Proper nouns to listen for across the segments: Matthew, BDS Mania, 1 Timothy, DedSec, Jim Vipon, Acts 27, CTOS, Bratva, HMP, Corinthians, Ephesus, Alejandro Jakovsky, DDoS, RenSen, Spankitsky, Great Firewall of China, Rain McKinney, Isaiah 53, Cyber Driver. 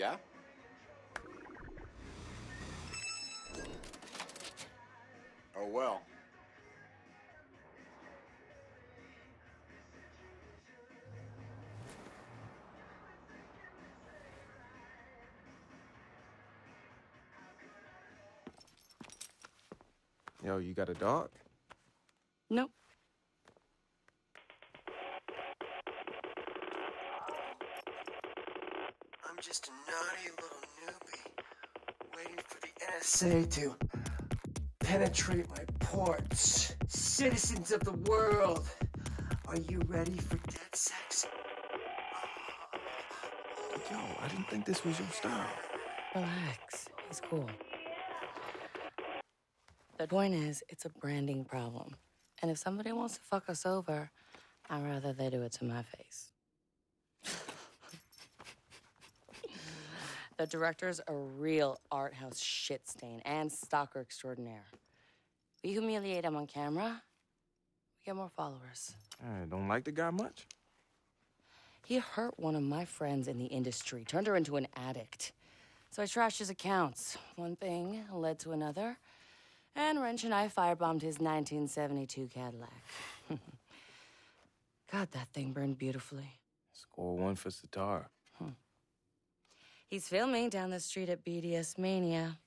Yeah? Oh, well. Yo, you got a dog? Nope. I'm just a naughty little newbie waiting for the NSA to penetrate my ports. Citizens of the world, are you ready for dead sex? Yo, I didn't think this was your style. Relax, he's cool. The point is, it's a branding problem. And if somebody wants to fuck us over, I'd rather they do it to my face. The director's a real art house shit stain and stalker extraordinaire. We humiliate him on camera, we get more followers. I don't like the guy much. He hurt one of my friends in the industry, turned her into an addict. So I trashed his accounts. One thing led to another. And Wrench and I firebombed his 1972 Cadillac. God, that thing burned beautifully. Score one for Sitar. Hmm. He's filming down the street at BDS Mania.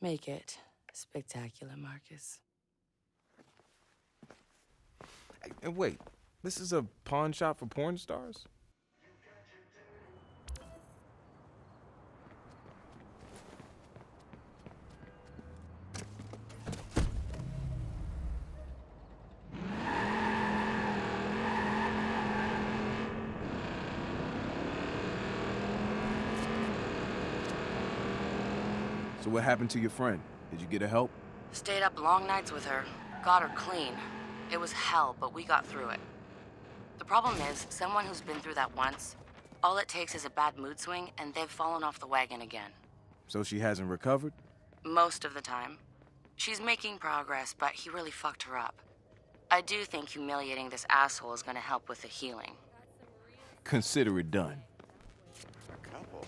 Make it spectacular, Marcus. Hey, wait, this is a pawn shop for porn stars? So what happened to your friend? Did you get her help? Stayed up long nights with her. Got her clean. It was hell, but we got through it. The problem is, someone who's been through that once, all it takes is a bad mood swing, and they've fallen off the wagon again. So she hasn't recovered? Most of the time. She's making progress, but he really fucked her up. I do think humiliating this asshole is gonna help with the healing. Consider it done. A couple.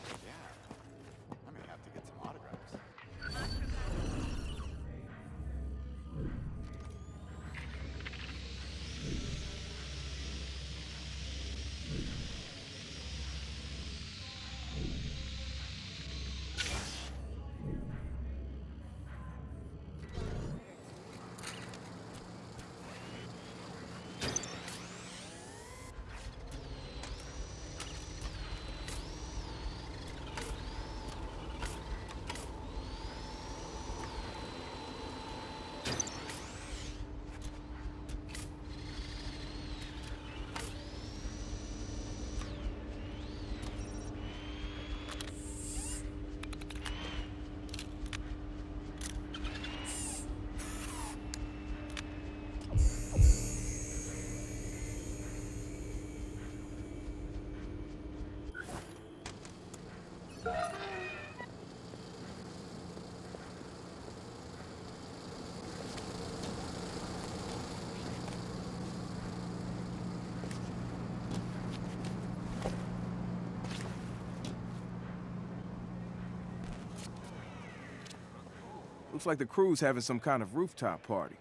Looks like the crew's having some kind of rooftop party.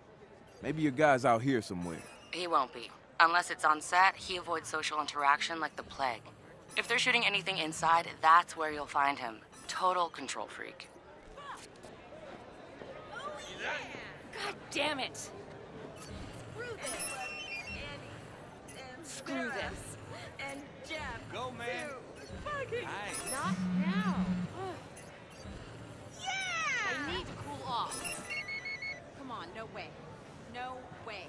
Maybe your guy's out here somewhere. He won't be. Unless it's on set, he avoids social interaction like the plague. If they're shooting anything inside, that's where you'll find him. Total control freak. Oh, yeah. God damn it! Screw this! And screw this! And Jeff! Go, man! Fucking nice. Not now! Yeah! I need to cool off. Come on, no way. No way.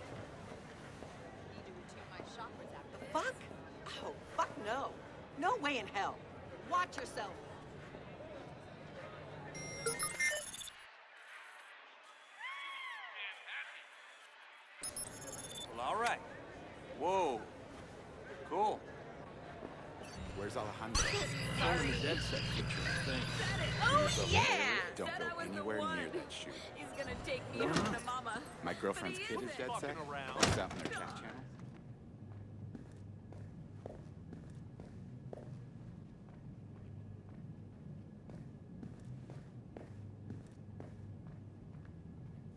I need to return my chakras after this. Fuck? Oh, fuck no. No way in hell. Watch yourself. Well, all right. Whoa. Cool. Where's Alejandro? Sorry. Dead set picture thing. Oh, so yeah! Don't go anywhere near that shoot. He's gonna take me home to mama. My girlfriend's kid is dead set. He's out in their cat channel.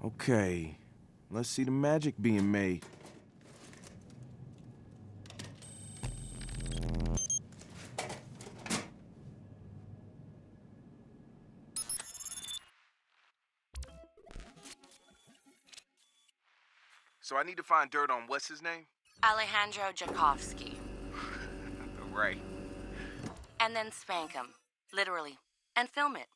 Okay, let's see the magic being made. So I need to find dirt on what's his name? Alejandro Jakovsky. Right. And then spank him. Literally. And film it.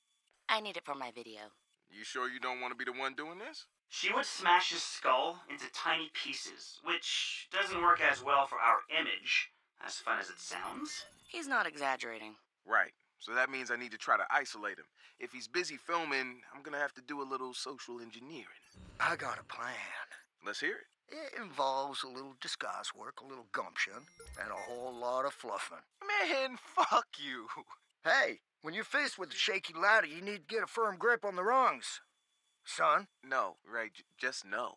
I need it for my video. You sure you don't want to be the one doing this? She would smash his skull into tiny pieces, which doesn't work as well for our image, as fun as it sounds. He's not exaggerating. Right. So that means I need to try to isolate him. If he's busy filming, I'm gonna have to do a little social engineering. I got a plan. Let's hear it. It involves a little disguise work, a little gumption, and a whole lot of fluffing. Man, fuck you. Hey, when you're faced with a shaky ladder, you need to get a firm grip on the rungs, son. No, right, just no.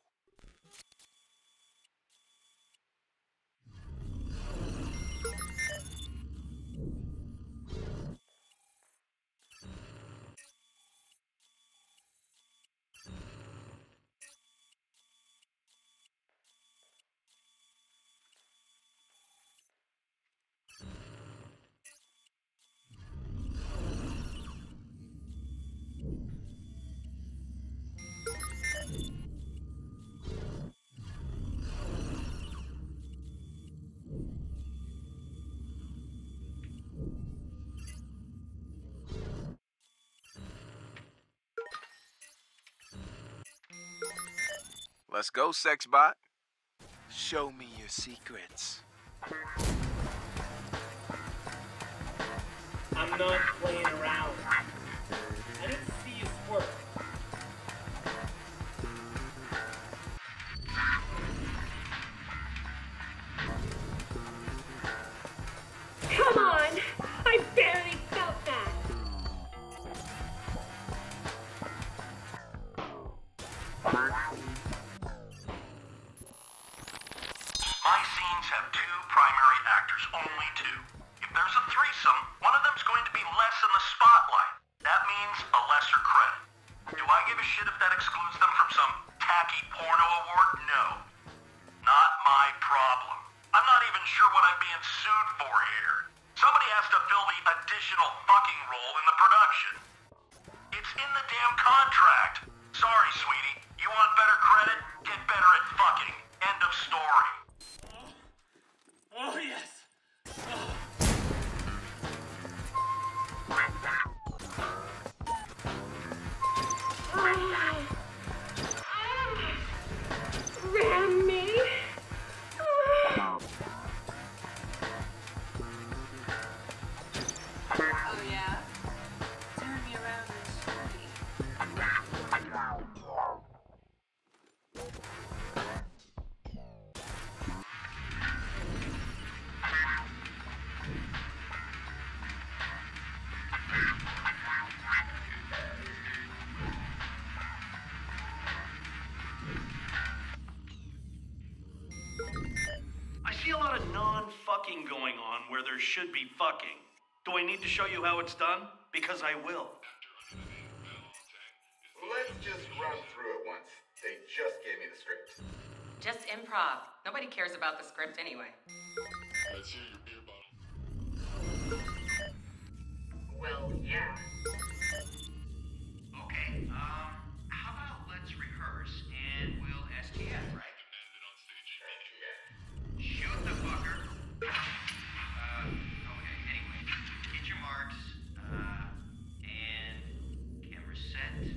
Let's go, Sexbot. Show me your secrets. I'm not playing around. I didn't see his work. Come on! I barely felt that! My scenes have two primary actors, only two. If there's a threesome, one of them's going to be less in the spotlight. That means a lesser credit. Do I give a shit if that excludes them from some tacky porno award? No. Not my problem. I'm not even sure what I'm being sued for here. Somebody has to fill the additional fucking role in the production. It's in the damn contract. Sorry, sweetie. You want better credit? Get better at fucking. End of story. Oh, yes. Oh. Ram me. Oh, yeah? Turn me around and show me. Going on where there should be fucking. Do I need to show you how it's done? Because I will. Let's just run through it once. They just gave me the script. Just improv. Nobody cares about the script anyway. Well, yeah. Okay, how about let's rehearse and we'll STF, right? Shoot the fucker. Okay, anyway, get your marks, and camera set.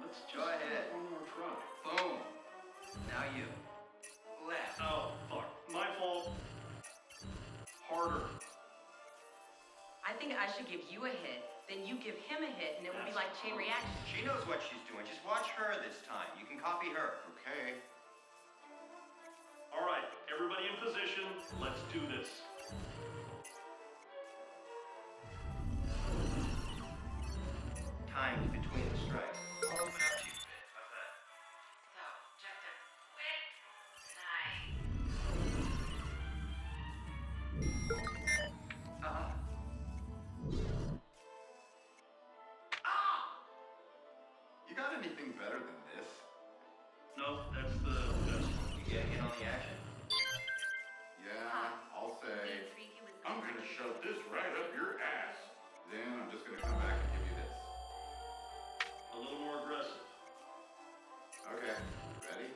Let's go ahead. One more try. Boom. Now you. Left. Oh, fuck. My fault. Harder. I think I should give you a hit, then you give him a hit, and it would be like chain reaction. She knows what she's doing. Just watch her this time. You can copy her. Okay. All right, everybody in position. Let's do this. Time between the strikes. Open up to you a bit. How's that? So, check that. got anything better than this? No, that's the best. You get in on the action? Yeah, I'll say, I'm gonna shove this right up your ass. Then I'm just gonna come back and give you this. A little more aggressive. Okay, ready?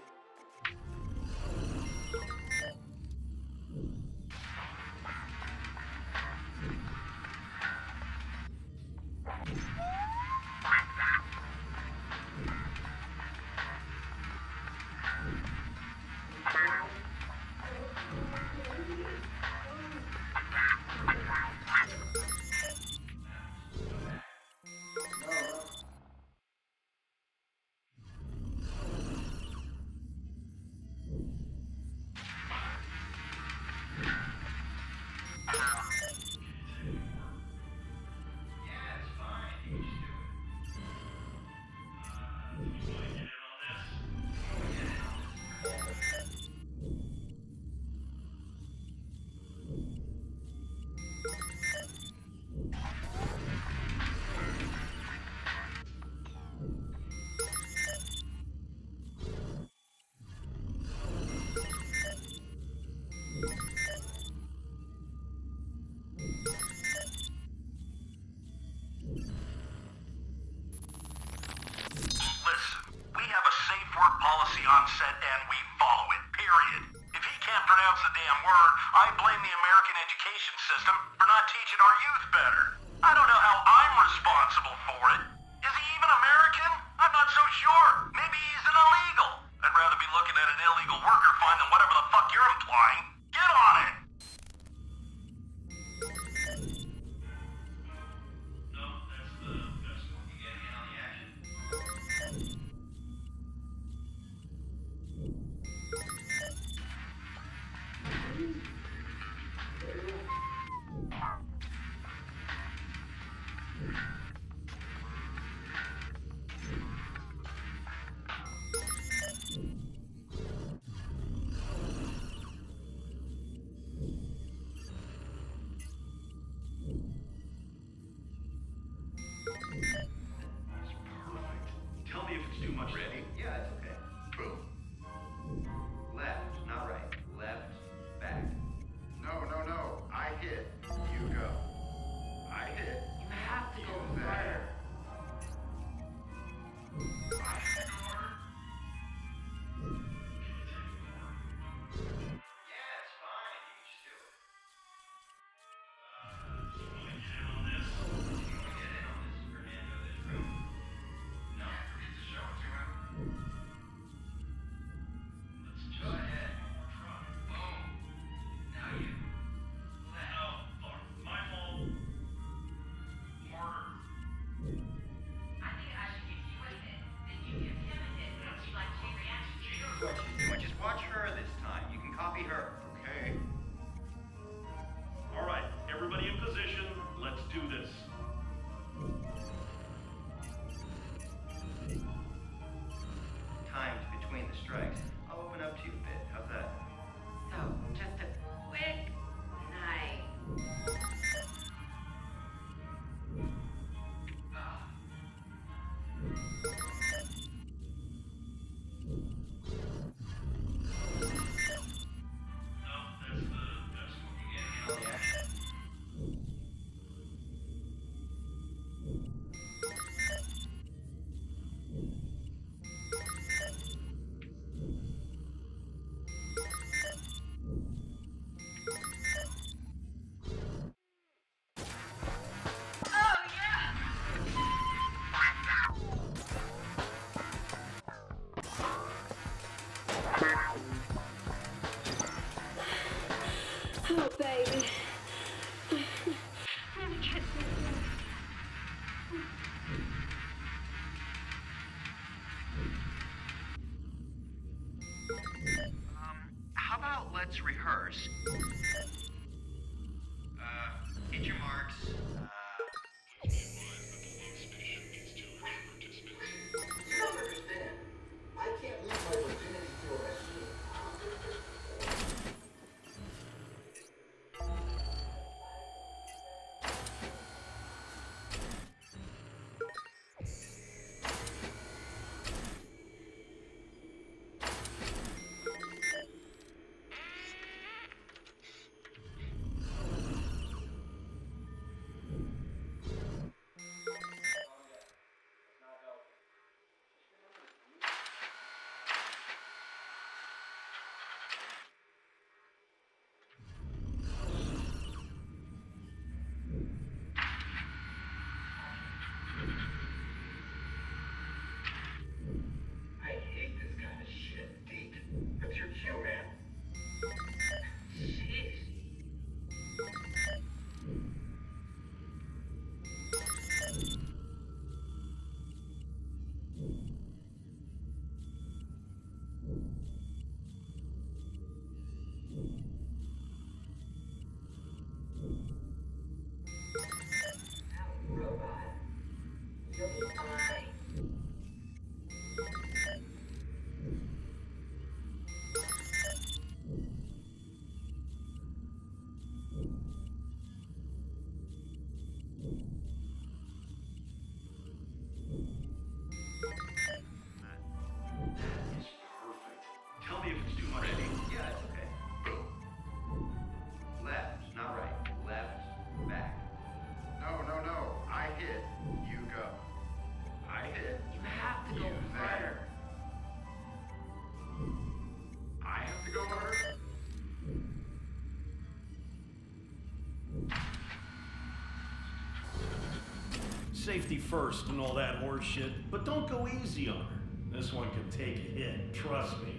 Safety first and all that horse shit, but don't go easy on her. This one can take a hit, trust me.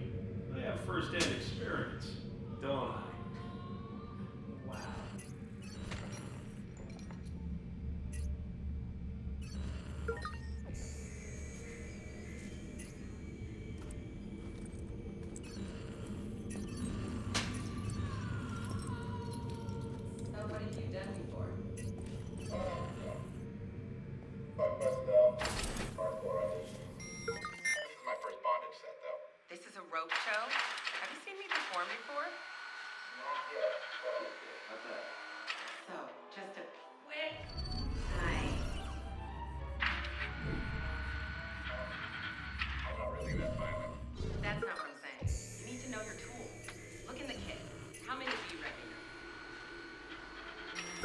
I have first-hand experience, don't I?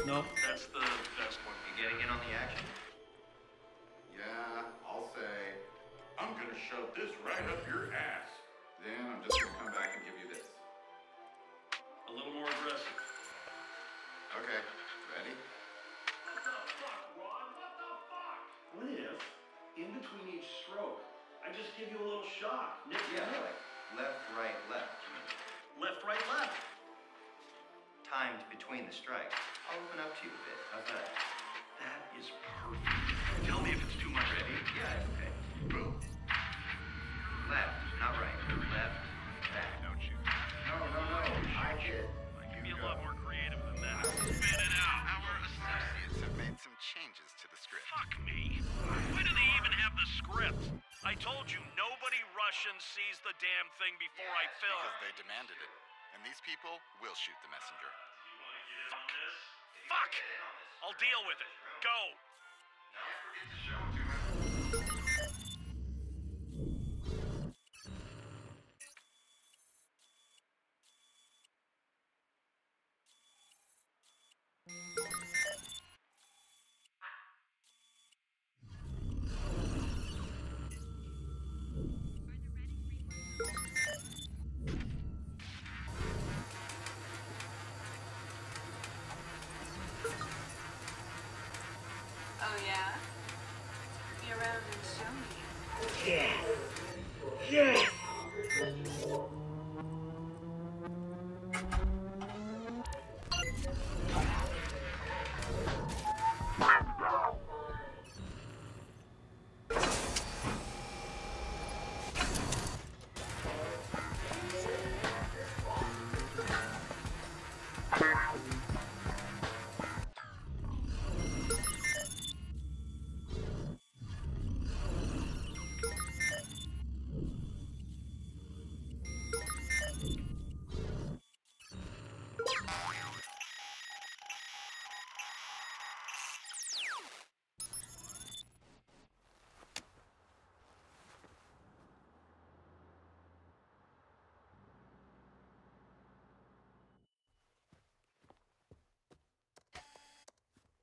No, that's the best one. You getting in on the action? Yeah, I'll say, I'm gonna shove this right up your ass. Then I'm just gonna come back and give you this. A little more aggressive. Okay, ready? What the fuck, Ron? What the fuck? What if, in between each stroke, I just give you a little shock? Nick, yeah, like left, right, left. Left, right, left. Timed between the strikes. I'll open up to you a bit. How's that? That is perfect. Tell me if it's too much. Ready? Yeah, it's okay. Boom. Left, not right. Left, back. Don't you? No. I hit. Like, you be a lot more creative than that. Spit it out. Our associates have made some changes to the script. Fuck me. Why do they even have the script? I told you nobody Russian sees the damn thing before I film. Because they demanded it. And these people will shoot the messenger. Fuck! I'll deal with it. Go! Don't forget to show it to him.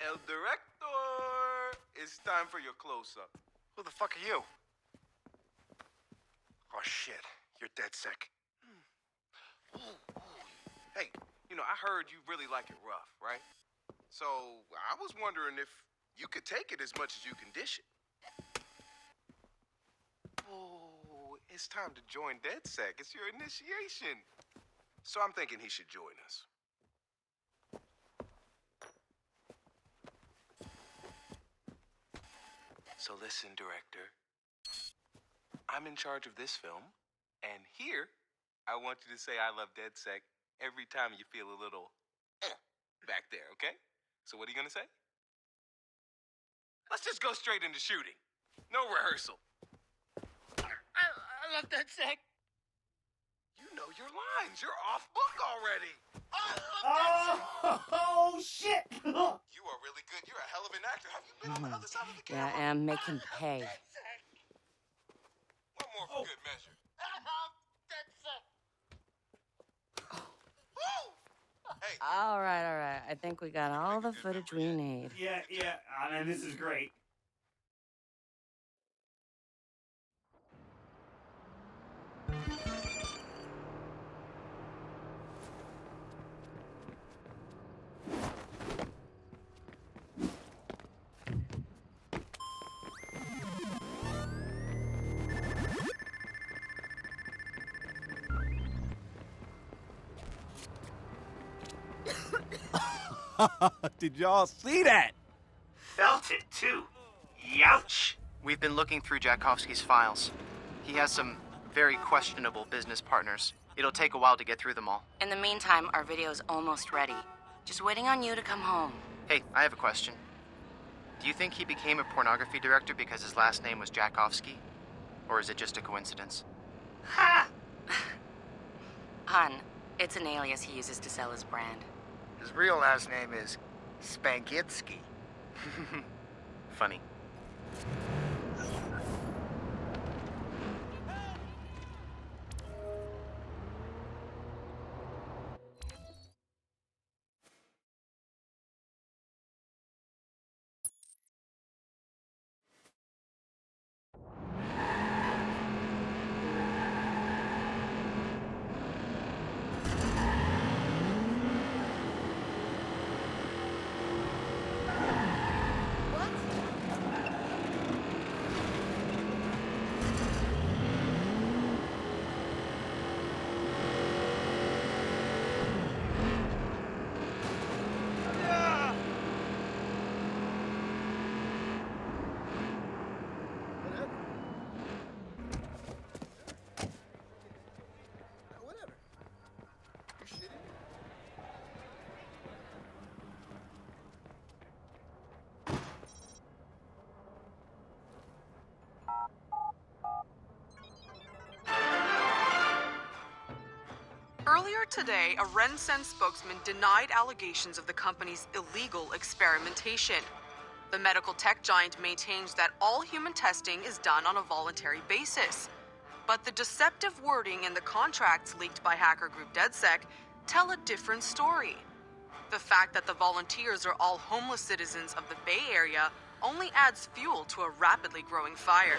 El Director! It's time for your close-up. Who the fuck are you? Oh, shit. You're dead sick. I heard you really like it rough, right? So I was wondering if you could take it as much as you can dish it. Oh, it's time to join DedSec. It's your initiation. So I'm thinking he should join us. So listen, director. I'm in charge of this film, and here, I want you to say I love DedSec every time you feel a little back there, okay? So what are you gonna say? Let's just go straight into shooting. No rehearsal. I love DedSec. You know your lines. You're off book already. Oh, shit. You are really good. You're a hell of an actor. Have you been on the other side of the camera? Yeah, I am making pay. One more for good measure. Hey. All right. I think we got all the footage we need. Yeah. I mean, this is great. Did y'all see that? Felt it too. Youch. We've been looking through Jakovsky's files. He has some very questionable business partners. It'll take a while to get through them all. In the meantime, our video's almost ready. Just waiting on you to come home. Hey, I have a question. Do you think he became a pornography director because his last name was Jakovsky? Or is it just a coincidence? Ha! Hun, it's an alias he uses to sell his brand. His real last name is Spankitsky. Funny. Earlier today, a RenSen spokesman denied allegations of the company's illegal experimentation. The medical tech giant maintains that all human testing is done on a voluntary basis. But the deceptive wording in the contracts leaked by hacker group DedSec tell a different story. The fact that the volunteers are all homeless citizens of the Bay Area only adds fuel to a rapidly growing fire.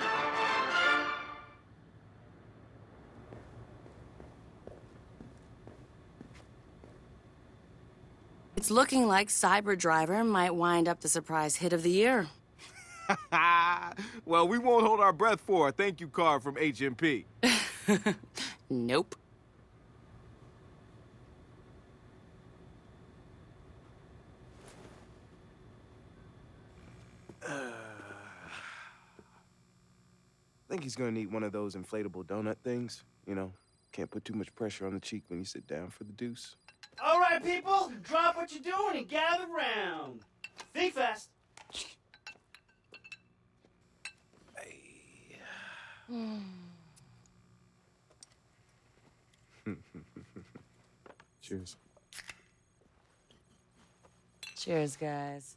It's looking like Cyber Driver might wind up the surprise hit of the year. Well, we won't hold our breath for a thank you card from HMP. Nope. I think he's gonna need one of those inflatable donut things. You know, can't put too much pressure on the cheek when you sit down for the deuce. All right, people, drop what you're doing and gather round. Think fast. Hey. Cheers. Cheers, guys.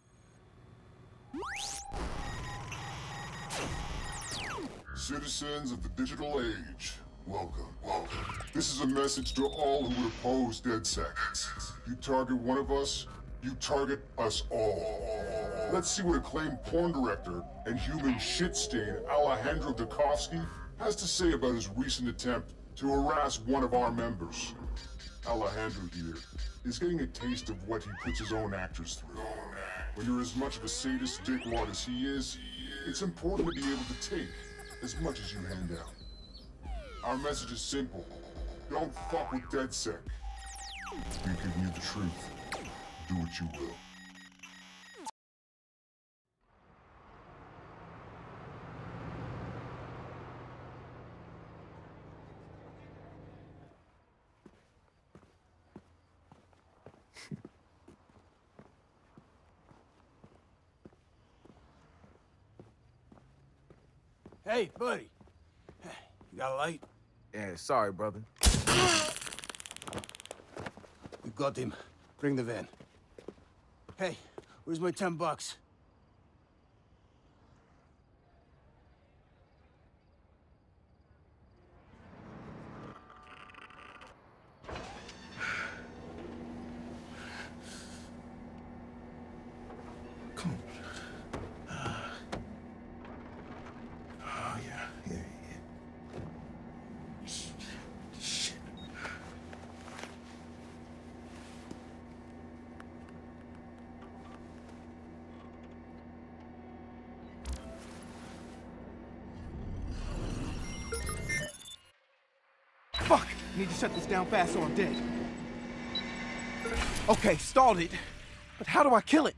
Citizens of the digital age. Welcome. This is a message to all who would oppose DedSec. You target one of us, you target us all. Let's see what acclaimed porn director and human shit stain Alejandro Jakovsky has to say about his recent attempt to harass one of our members. Alejandro here is getting a taste of what he puts his own actors through. When you're as much of a sadist dickwad as he is, it's important to be able to take as much as you hand out. Our message is simple. Don't fuck with DedSec. We give you the truth. Do what you will. Hey, buddy. You got a light? Yeah, sorry, brother. We got him. Bring the van. Hey, where's my $10? Fuck! Need to shut this down fast or I'm dead. Okay, stalled it. But how do I kill it?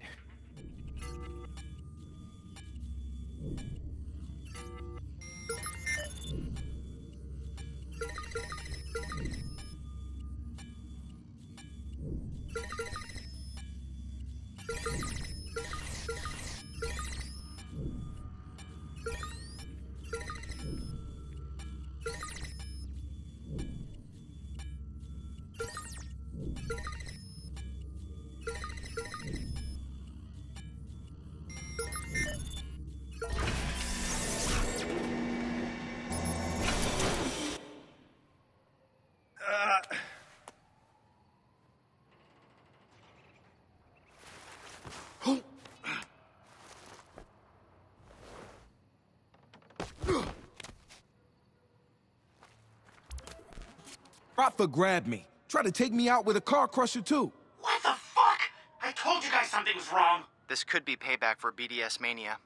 Bratva grabbed me. Tried to take me out with a car crusher, too. What the fuck? I told you guys something was wrong. This could be payback for BDS Mania.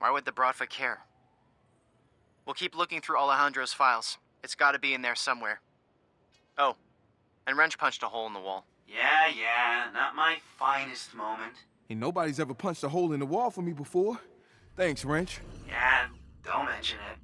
Why would the Bratva care? We'll keep looking through Alejandro's files. It's gotta be in there somewhere. Oh, and Wrench punched a hole in the wall. Yeah, not my finest moment. Ain't nobody's ever punched a hole in the wall for me before. Thanks, Wrench. Yeah, don't mention it.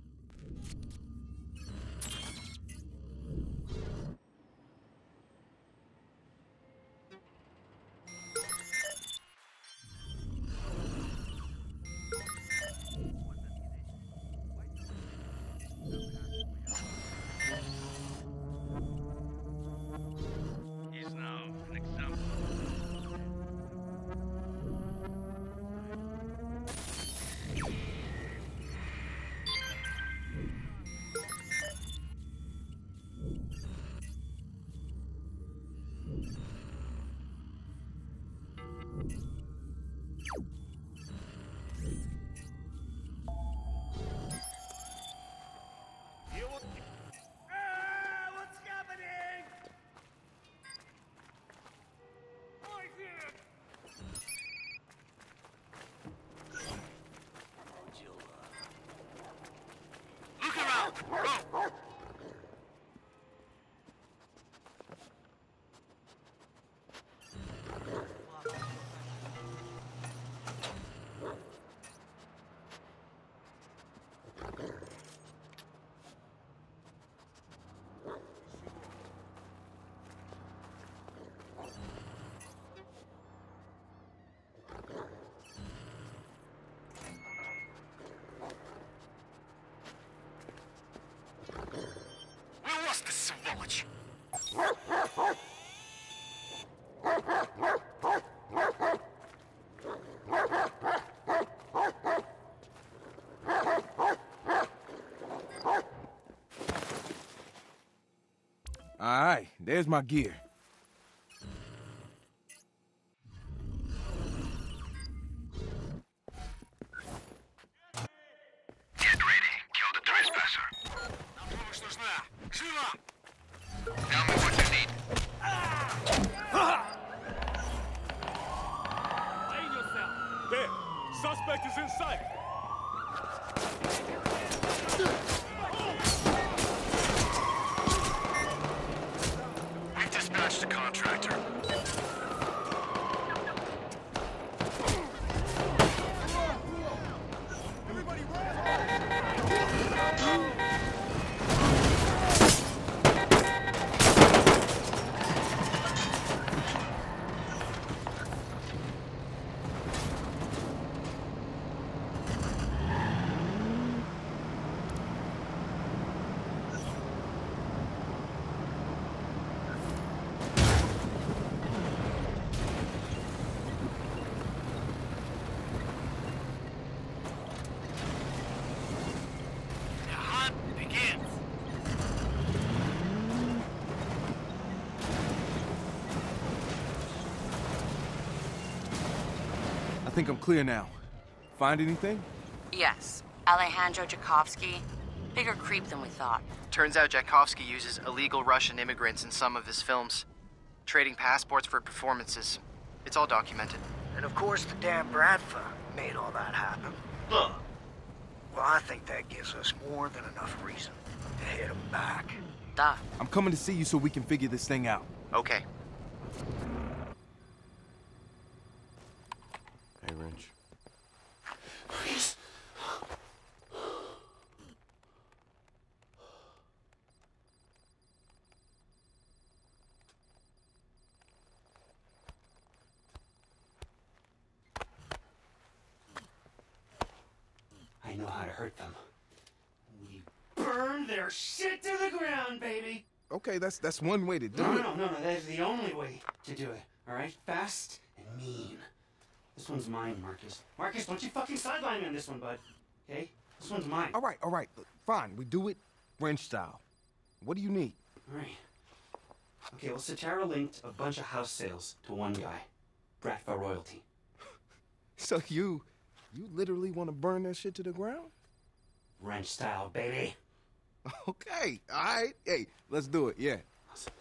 Alright, there's my gear. Tell me what you need. think I'm clear now. Find anything? Yes. Alejandro Jakovsky. Bigger creep than we thought. Turns out Jakovsky uses illegal Russian immigrants in some of his films. Trading passports for performances. It's all documented. And of course the damn Bratva made all that happen. Huh. Well, I think that gives us more than enough reason to hit him back. Duh. I'm coming to see you so we can figure this thing out. Okay. Hey, Wrench. Please. I know how to hurt them. We burn their shit to the ground, baby! Okay, that's one way to do it. No, that's the only way to do it, alright? Fast and mean. This one's mine, Marcus. Marcus, don't you fucking sideline me on this one, bud. Okay? This one's mine. Alright. Fine, we do it French style. What do you need? Alright. Okay, well, Sotero linked a bunch of house sales to one guy. Bratva royalty. So you literally want to burn that shit to the ground? Wrench style, baby. Okay, alright. Hey, let's do it, yeah. Awesome.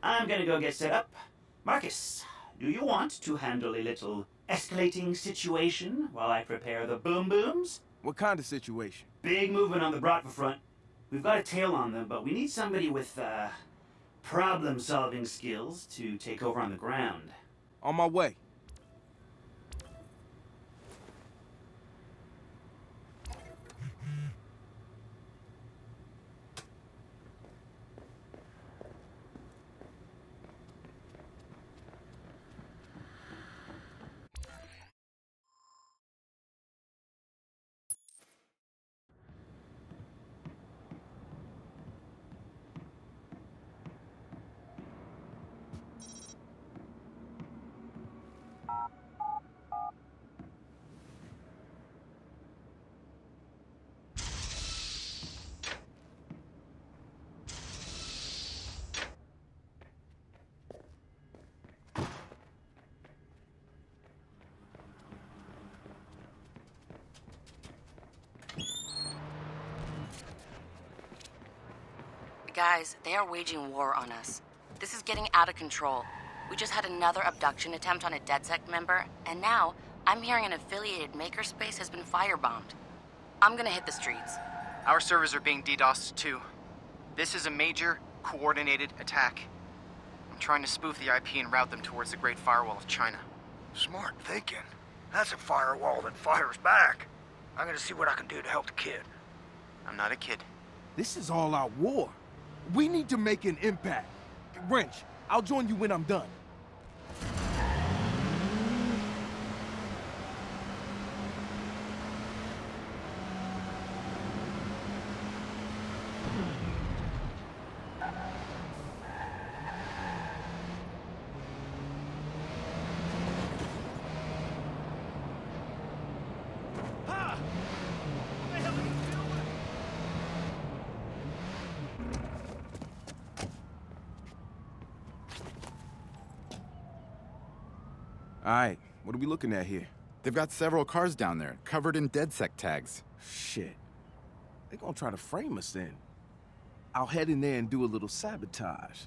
I'm gonna go get set up. Marcus, do you want to handle a little escalating situation while I prepare the boom-booms? What kind of situation? Big movement on the Bratva front. We've got a tail on them, but we need somebody with, problem-solving skills to take over on the ground. On my way. Guys, they are waging war on us. This is getting out of control. We just had another abduction attempt on a DedSec member, and now I'm hearing an affiliated makerspace has been firebombed. I'm gonna hit the streets. Our servers are being DDoSed too. This is a major, coordinated attack. I'm trying to spoof the IP and route them towards the Great Firewall of China. Smart thinking. That's a firewall that fires back. I'm gonna see what I can do to help the kid. I'm not a kid. This is all out war. We need to make an impact. Wrench, I'll join you when I'm done. Alright, what are we looking at here? They've got several cars down there, covered in DedSec tags. Shit. They're gonna try to frame us then. I'll head in there and do a little sabotage.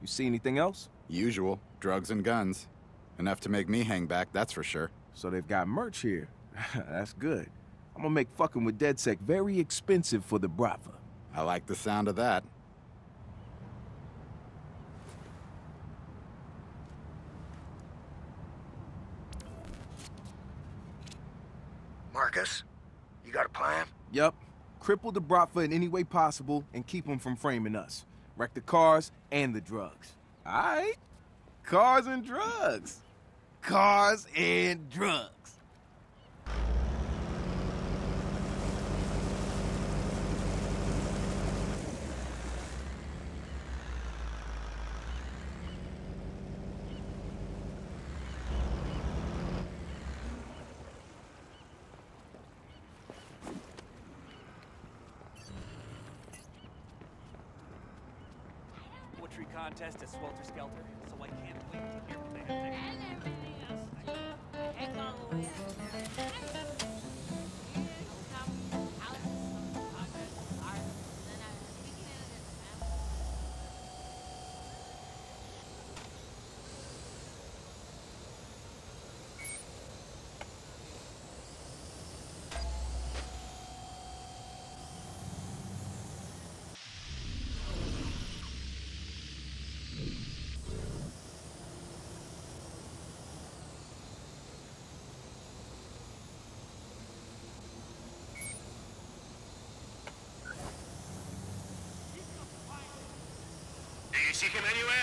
You see anything else? Usual. Drugs and guns. Enough to make me hang back, that's for sure. So they've got merch here. That's good. I'm gonna make fucking with DedSec very expensive for the Bratva. I like the sound of that. Marcus, you got a plan? Yep. Cripple the Bratva in any way possible and keep them from framing us. Wreck the cars and the drugs. All right? Cars and drugs. Cars and drugs. Contest is swelter skelter, so I can't wait to hear what they have to say. Hang on, Louis. See him anywhere?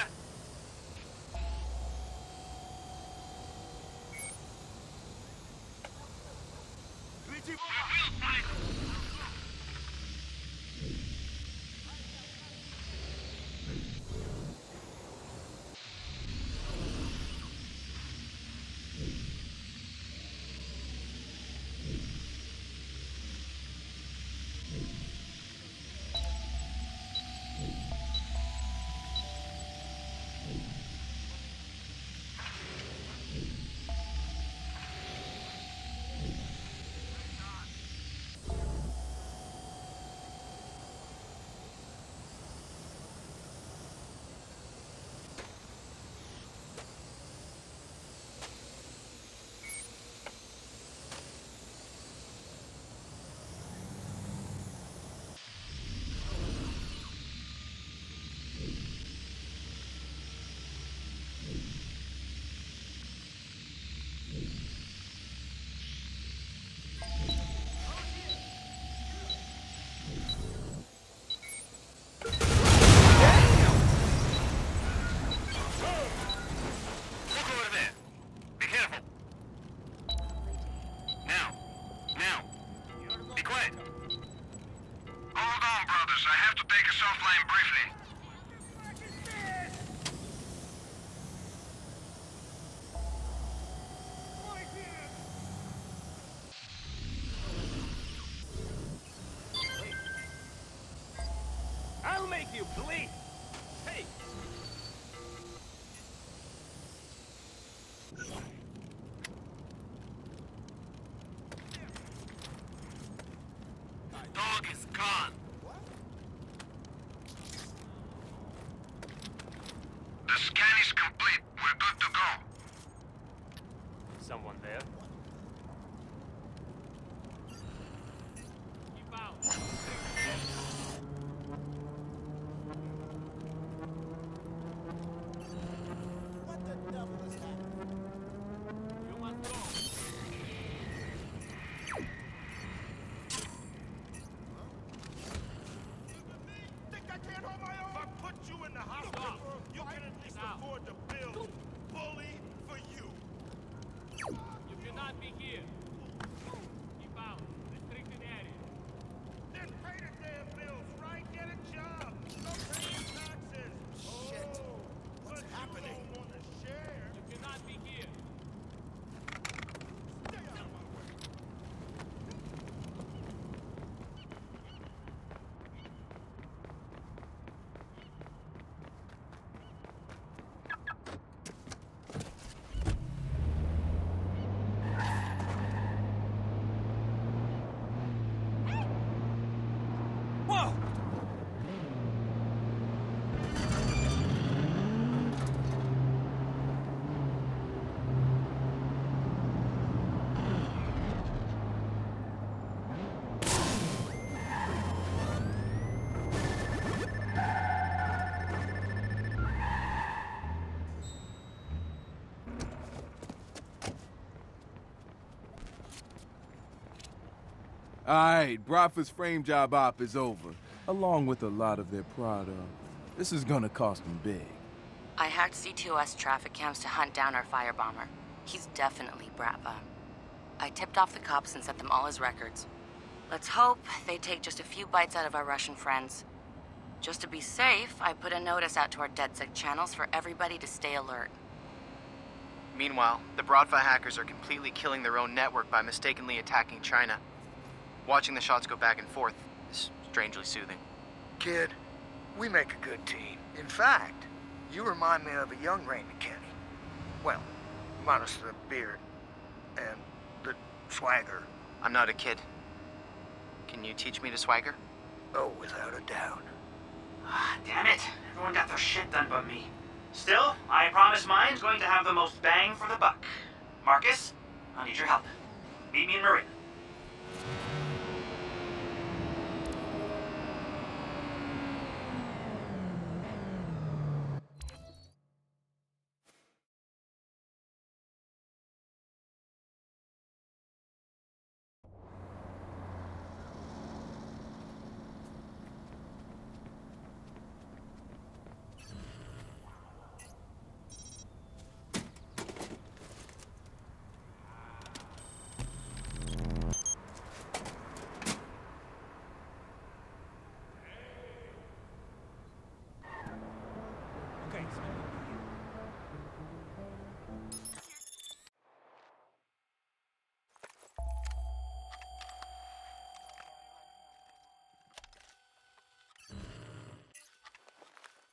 You bleed. Hey. My dog is gone. What? The scan is complete. We're good to go. Someone there? Alright, Bratva's frame job op is over, along with a lot of their product. This is gonna cost them big. I hacked CTOS traffic cams to hunt down our firebomber. He's definitely Bratva. I tipped off the cops and sent them all his records. Let's hope they take just a few bites out of our Russian friends. Just to be safe, I put a notice out to our DedSec channels for everybody to stay alert. Meanwhile, the Bratva hackers are completely killing their own network by mistakenly attacking China. Watching the shots go back and forth is strangely soothing. Kid, we make a good team. In fact, you remind me of a young Rain McKinney. Well, minus the beard and the swagger. I'm not a kid. Can you teach me to swagger? Oh, without a doubt. Ah, damn it. Everyone got their shit done but me. Still, I promise mine's going to have the most bang for the buck. Marcus, I need your help. Meet me in Marin.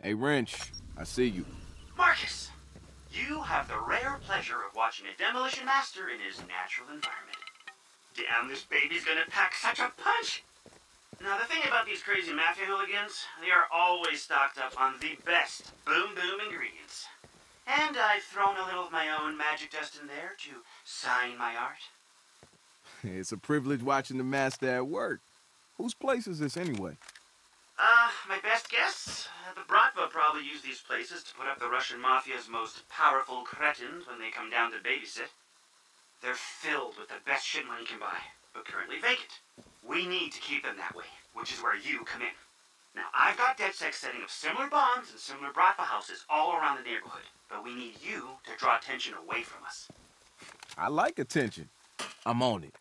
Hey, Wrench, I see you. Marcus, you have the rare pleasure of watching a demolition master in his natural environment. Damn, this baby's gonna pack such a punch! Now, the thing about these crazy mafia hooligans, they are always stocked up on the best boom-boom ingredients. And I've thrown a little of my own magic dust in there to sign my art. It's a privilege watching the master at work. Whose place is this anyway? My best guess? The Bratva probably use these places to put up the Russian mafia's most powerful cretins when they come down to babysit. They're filled with the best shit money can buy, but currently vacant. We need to keep them that way, which is where you come in. Now, I've got DedSec setting up similar bombs and similar Bratva houses all around the neighborhood, but we need you to draw attention away from us. I like attention. I'm on it.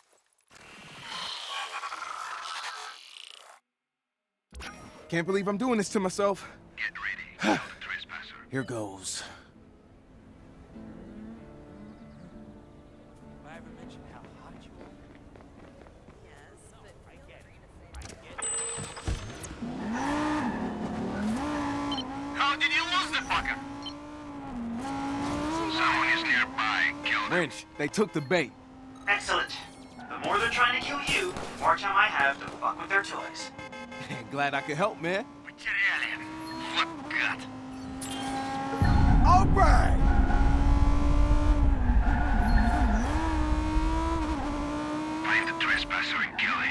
Can't believe I'm doing this to myself. Get ready, trespasser. Here goes. Have I ever mentioned how hot you are? Yes, but I get it. How did you lose the fucker? Someone is nearby. Kill them. Wrench, they took the bait. Excellent. The more they're trying to kill you, the more time I have to fuck with their toys. Glad I could help, man. All right. Find the trespasser and kill him.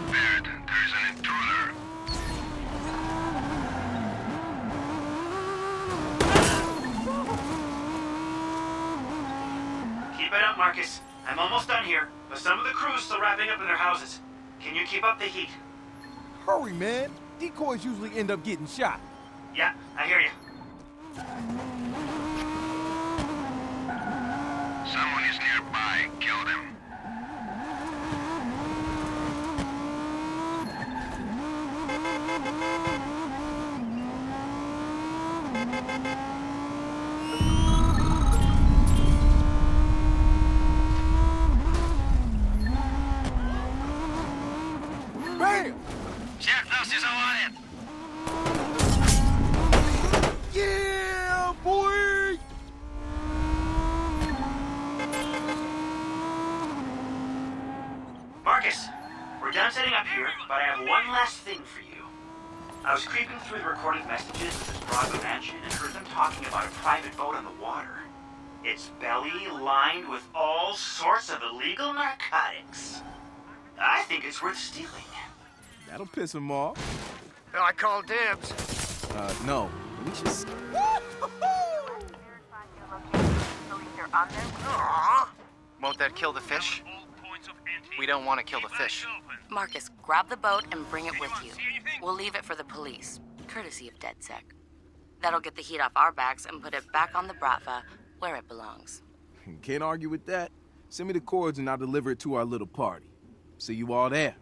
prepared. There is an intruder. Keep it up, Marcus. I'm almost done here, but some of the crew's still wrapping up in their houses. Can you keep up the heat? Hurry, man. Decoys usually end up getting shot. Yeah, I hear you. Someone is nearby. Kill them. It's worth stealing. That'll piss him off. I call dibs. No. We just... Won't that kill the fish? We don't want to kill the fish. Marcus, grab the boat and bring it with you. We'll leave it for the police, courtesy of DedSec. That'll get the heat off our backs and put it back on the Bratva where it belongs. Can't argue with that. Send me the cords and I'll deliver it to our little party. See you all there.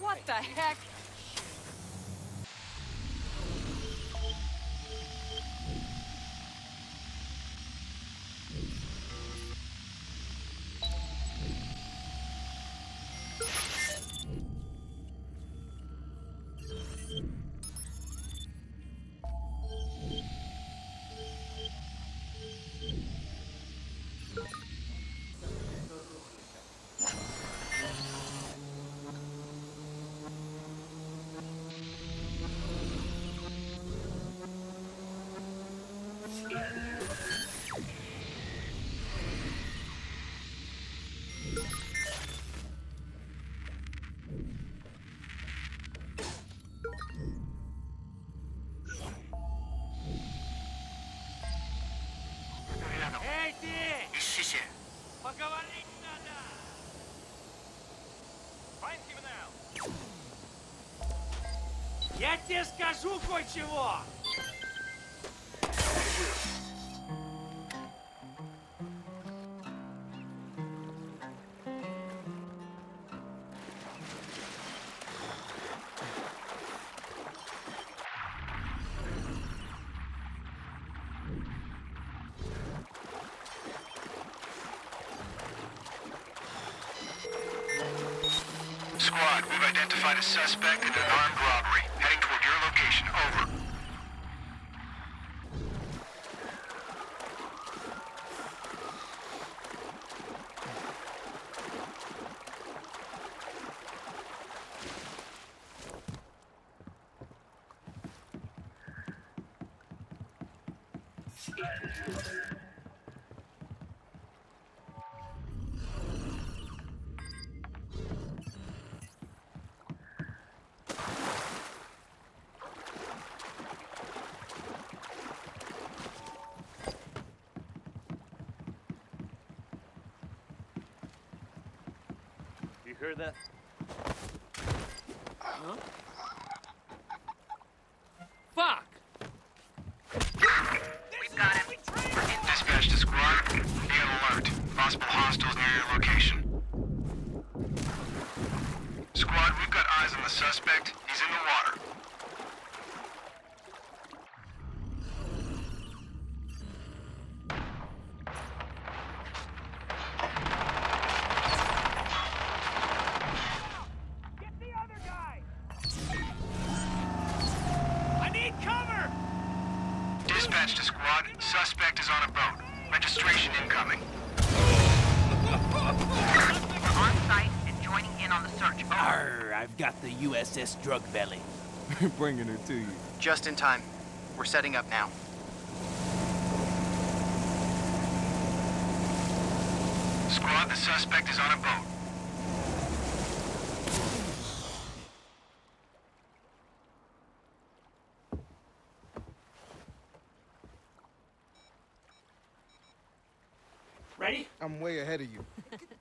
What the heck? Я тебе скажу кое-чего! Squad, we've identified a suspect in an armed robbery. Heading toward your location. Over. Hear that? Huh? Fuck! We've got him. Dispatch to squad. Be on alert. Possible hostiles near your location. Squad, we've got eyes on the suspect. He's in the water. Dispatch to squad. Suspect is on a boat. Registration incoming. We're on site and joining in on the search. Arr, I've got the USS Drug Belly. We're bringing her to you. Just in time. We're setting up now. Squad, the suspect is on a boat. Ready? I'm way ahead of you.